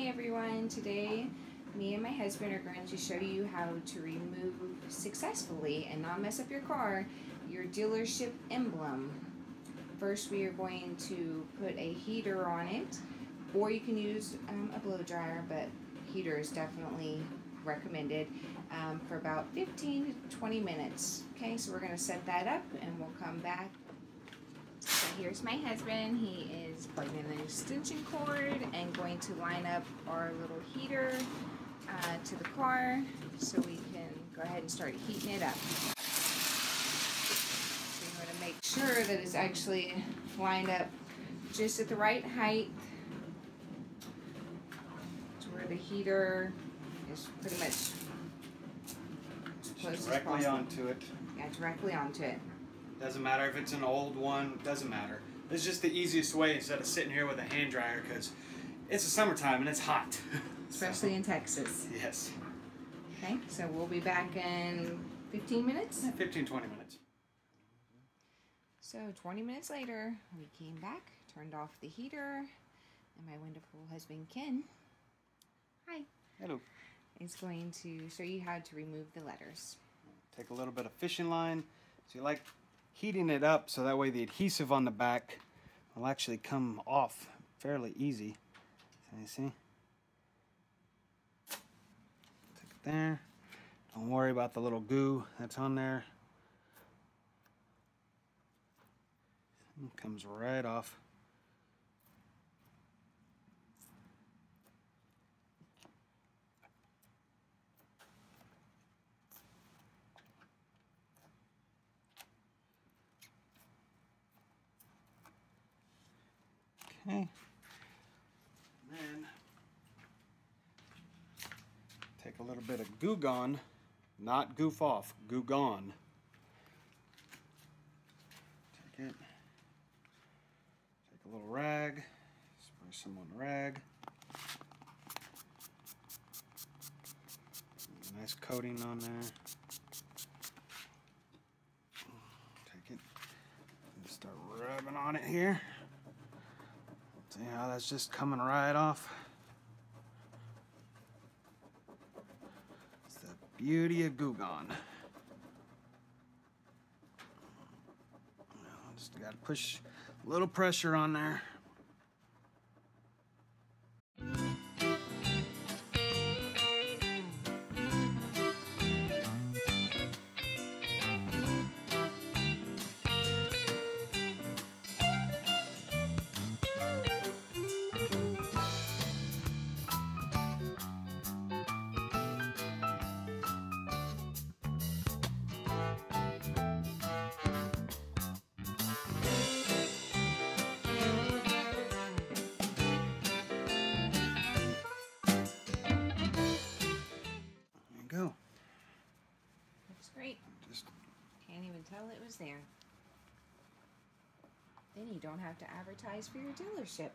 Hi everyone, today me and my husband are going to show you how to remove successfully and not mess up your car, your dealership emblem. First we are going to put a heater on it, or you can use a blow dryer, but heater is definitely recommended for about 15 to 20 minutes. Okay, so we're going to set that up and we'll come back. So here's my husband. He is plugging in an extension cord and going to line up our little heater to the car so we can go ahead and start heating it up. So you want to make sure that it's actually lined up just at the right height to where the heater is pretty much as close directly as onto it. Yeah, directly onto it. Doesn't matter if it's an old one, doesn't matter. It's just the easiest way instead of sitting here with a hand dryer, because it's the summertime and it's hot. Especially so, in Texas. Yes. Okay, so we'll be back in 15 minutes? 15, 20 minutes. So 20 minutes later, we came back, turned off the heater, and my wonderful husband, Ken. Hi. Hello. Is going to show you how to remove the letters. Take a little bit of fishing line. So you like heating it up so that way the adhesive on the back will actually come off fairly easy. So you see? Stick it there. Don't worry about the little goo that's on there. It comes right off. Okay. And then take a little bit of Goo Gone, not Goof Off, Goo Gone. Take it. Take a little rag, spray some on the rag. Nice coating on there. Take it and start rubbing on it here. See how that's just coming right off. It's the beauty of Goo Gone. Just gotta push a little pressure on there. Tell it was there. Then you don't have to advertise for your dealership.